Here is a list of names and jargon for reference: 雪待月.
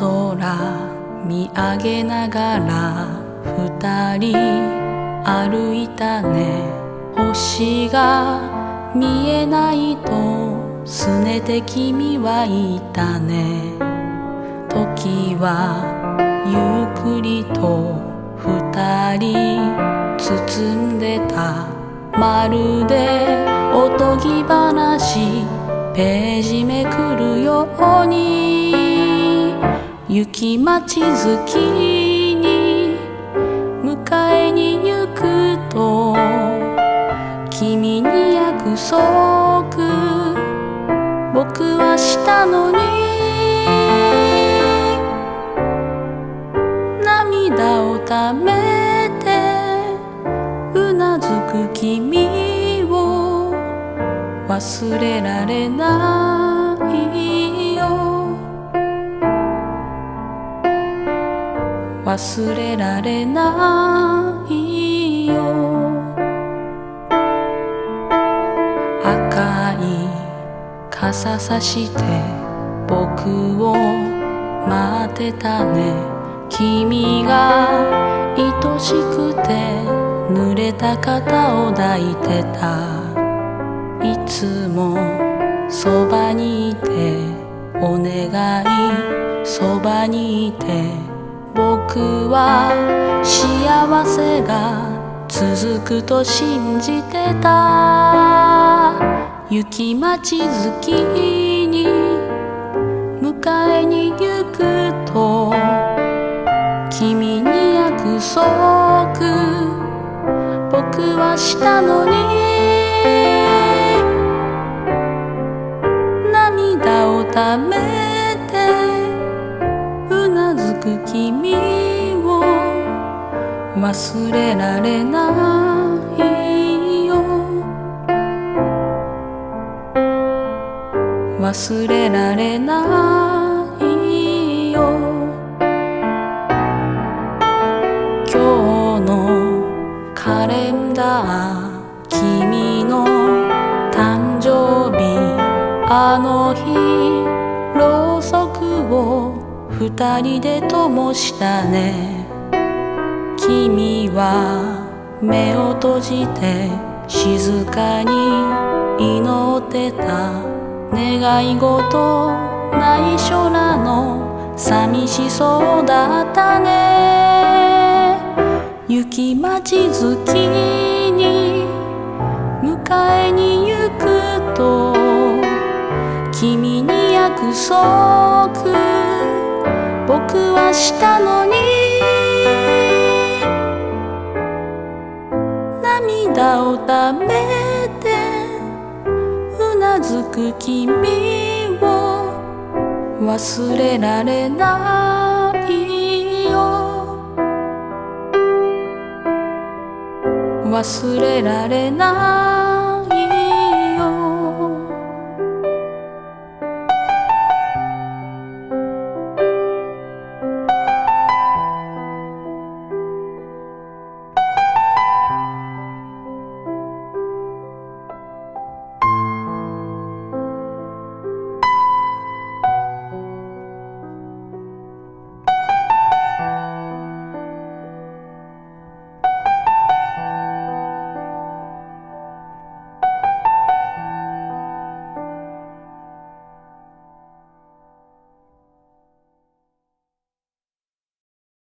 空見上げながら二人歩いたね。星が見えないとすねて君は言ったね。時はゆっくりと二人包んでた。まるでおとぎ話ページめくるように雪待ちづきに迎えに行くと君に約束僕はしたのに涙をためてうなずく君忘れられないよ忘れられないよ。赤い傘さして僕を待ってたね。君が愛しくて濡れた肩を抱いてた。いつもそばにいてお願いそばにいて僕は幸せが続くと信じてた。雪待ちづきに迎えに行くと君に約束僕はしたのにためてうなずく君を忘れられないよ忘れられないよ。今日のカレンダー君の誕生日あの日ろうそくを二人で灯したね。君は目を閉じて静かに祈ってた。願い事ない空の寂しそうだったね。雪待ちづきに迎えに行くと君に約束僕はしたのに涙をためてうなずく君を忘れられないよ忘れられない。